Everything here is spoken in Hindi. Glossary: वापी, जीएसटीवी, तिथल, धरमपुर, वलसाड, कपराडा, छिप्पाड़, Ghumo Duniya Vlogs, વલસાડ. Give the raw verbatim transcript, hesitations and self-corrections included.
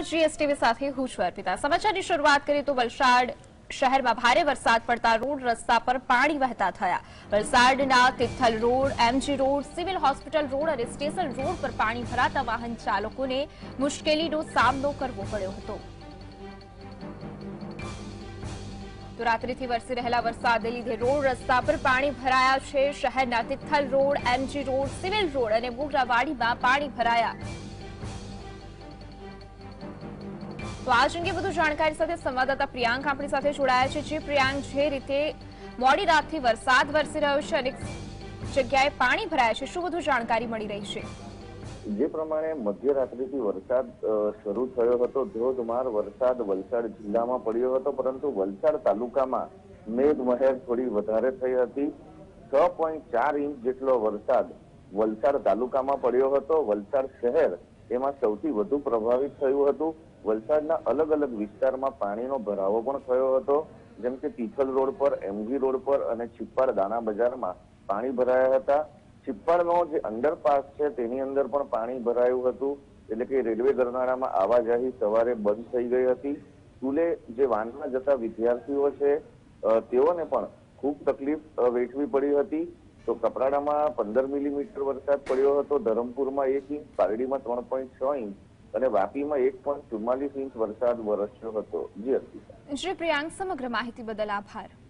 जीएसटीवी साथे हूं છું અર્પિતા। સમાચારની શરૂઆત કરીએ તો વલસાડ શહેરમાં ભારે વરસાદ પડતા રોડ રસ્તા પર પાણી વહેતા થયા। વલસાડના Tithal road, MG road, civil hospital road અને સ્ટેશન રોડ પર પાણી ભરાતા વાહન ચાલકોને મુશ્કેલીનો સામનો કરવો પડ્યો હતો। તો રાત્રિથી વરસી રહેલા વરસાદને લીધે રોડ રસ્તા પર પાણી ભરાયા છે। શહેરના Tithal road, MG road, civil road અને મોગરાવાડીમાં પાણી ભરાયા। तो आज अंगे बधु जाणकारी साथे संवाददाता प्रियांक आपणी साथे जोड़ाया छे। जे प्रियांक, जे रीते मोडी रातथी वरसाद वरसी रह्यो छे अनेक जग्याए पाणी भराया छे, शुं बधु जाणकारी मळी रही छे? जे प्रमाणे मध्य रात्रिथी वरसाद शरू थयो हतो, धोधमार वरसाद वलसाड जिल्लामां पड्यो हतो, परंतु वलसाड तालुकामां मेघमहेर थोड़ी वधारे थई हती। छह पॉइंट चार इंच जेटलो वरसाद वलसाड तालुकामां पड्यो हतो। वलसाड शहेर एमां सौथी वधु प्रभावित थयुं हतुं। वलसाडना अलग अलग विस्तारमां पाणीनो भरावो पण थयो हतो। जेम के टीठल रोड पर, एमजी रोड पर अने छिप्पाड़ दाणा बजारमां पाणी भराया हता। छिप्पाड़नो जे अंडरपास छे तेनी अंदर पण पाणी भरायुं हतुं, एटले के रेलवे गरनाळामां आवाजाही सवारे बंध थई गई हती। स्कूले जे वानमां जता विद्यार्थीओ छे तेओने पण खूब तकलीफ वेठवी पड़ी हती। तो कपराडामां पंदर मिलीमीटर वरसाद पड्यो हतो, धरमपुरमां एक इंच, पारडीमां त्रण पॉइंट छ इंच, वापी में एक पॉइंट चुम्मालीस इंच वरसाद वरस्यो हतो। जी अर्पिता। जी प्रियांक, समग्र माहिती बदल आभार।